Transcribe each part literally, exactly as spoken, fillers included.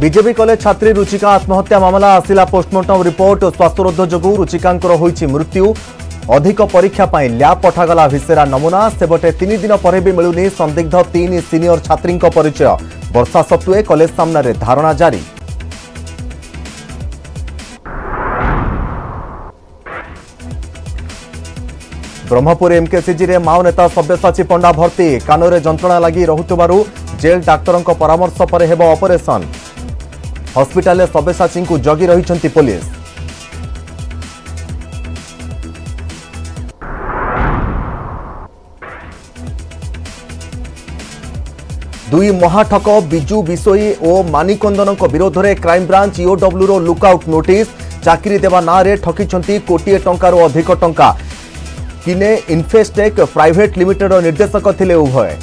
BJP college छात्री Ruchika आत्महत्या मामला आसिला postmortem report. श्वासरुद्ध जोगु रुचिकांकर होईछि मृत्यु। अधिक परीक्षा पाई ल्याब पठागला भिसेरा नमूना। सेबटे तीन दिन पर भी मिलुनी संदिग्ध तीन सीनियर छात्री परिचय। वर्षा सत्वे कॉलेज सामने धारणा जारी। ब्रह्मपुर एमकेसीजी रे माओ नेता सब्यसाची पंडा भर्ती। कानरे जंत्रणा लगी रहुतुबारु जेल डाक्तरंक परामर्श परे हेबो ऑपरेशन। हॉस्पिटल सब्यसाची को जगी रहिछंती पुलिस। दुई महाठक बिजू बिसोई और मानिकंदन विरोध में क्राइम ब्रांच ईओडब्ल्यू रो लुकआउट नोटिस। चाकरी देवा ना रे ठकीछंती कोटिए टंकारु अधिक टंका। किने इन्फेस्टेक प्राइवेट लिमिटेड निर्देशक थिले उभय।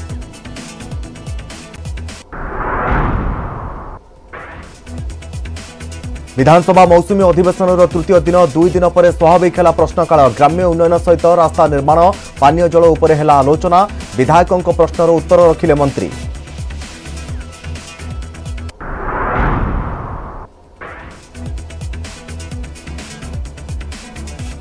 विधानसभा मौसुमी अधिवेशन तृतीय दिन दुई दिन पर स्वाभाविक है प्रश्नकाल। ग्राम्य उन्नयन सहित रास्ता निर्माण पानीय जल उपरे है आलोचना। विधायकों प्रश्नर उत्तर रखिले मंत्री।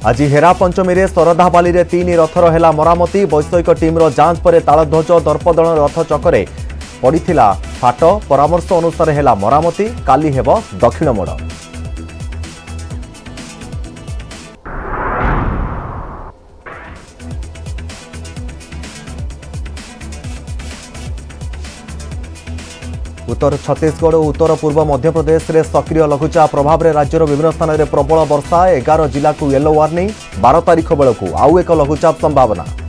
आज हेरा पंचमी रे सरधाबाली रे तीन रथर है मरामती। वैषयिक टीम्र जांच पर तालध्वज दर्पदल रथ चक्कर पड़ी फाट। परामर्श अनुसार है मरामती। काली हेब दक्षिण मोड़। उत्तर छत्तीसगढ़ और उत्तर पूर्व मध्यप्रदेश में सक्रिय लघुचाप प्रभाव में राज्यर विभिन्न स्थान में प्रबल वर्षा। एगार जिला को येलो वार्निंग। बारह तारीख बेलू आउ एक लघुचाप संभावना।